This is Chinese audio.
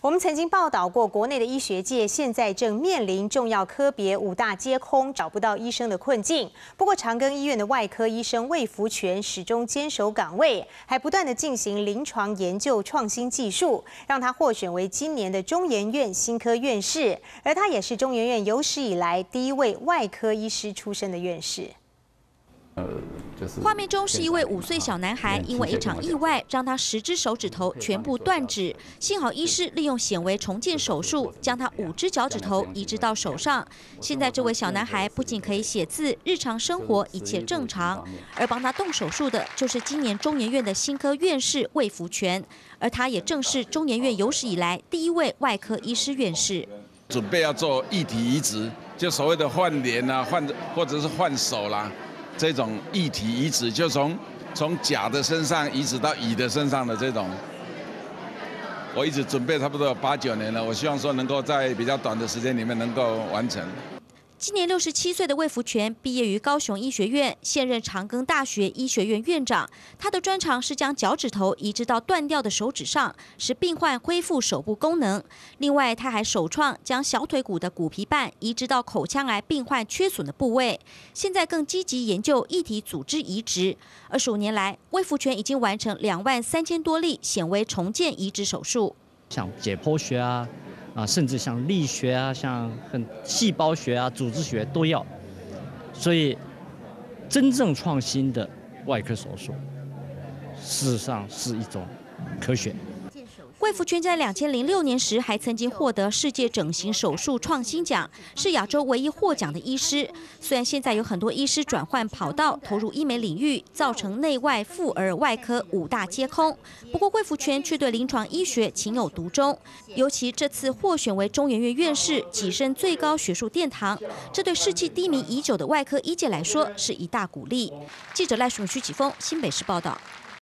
我们曾经报道过，国内的医学界现在正面临重要科别五大皆空、找不到医生的困境。不过，长庚医院的外科医生魏福全始终坚守岗位，还不断地进行临床研究、创新技术，让他获选为今年的中研院新科院士。而他也是中研院有史以来第一位外科医师出身的院士。 画面中是一位5岁小男孩，因为一场意外，让他10只手指头全部断指。幸好医师利用显微重建手术，将他5只脚趾头移植到手上。现在这位小男孩不仅可以写字，日常生活一切正常。而帮他动手术的，就是今年中研院的新科院士魏福全，而他也正是中研院有史以来第一位外科医师院士。准备要做异体移植，就所谓的换脸啊，或者是换手啦。 这种异体移植就从甲的身上移植到乙的身上的这种，我一直准备差不多有8、9年了，我希望说能够在比较短的时间里面能够完成。今年67岁的魏福全毕业于高雄医学院，现任长庚大学医学院院长。他的专长是将脚趾头移植到断掉的手指上，使病患恢复手部功能。另外，他还首创将小腿骨的骨皮瓣移植到口腔癌病患缺损的部位。现在更积极研究异体组织移植。25年来，魏福全已经完成23000多例显微重建移植手术，像解剖学啊。 甚至像力学啊，像细胞学啊、组织学都要，所以真正创新的外科手术，事实上是一种科学。魏福全在2006年时还曾经获得世界整形手术创新奖，是亚洲唯一获奖的医师。虽然现在有很多医师转换跑道，投入医美领域，造成内外妇儿外科五大皆空，不过魏福全却对临床医学情有独钟。尤其这次获选为中研院院士，跻身最高学术殿堂，这对士气低迷已久的外科医界来说是一大鼓励。记者赖淑敏、徐启峰，新北市报道。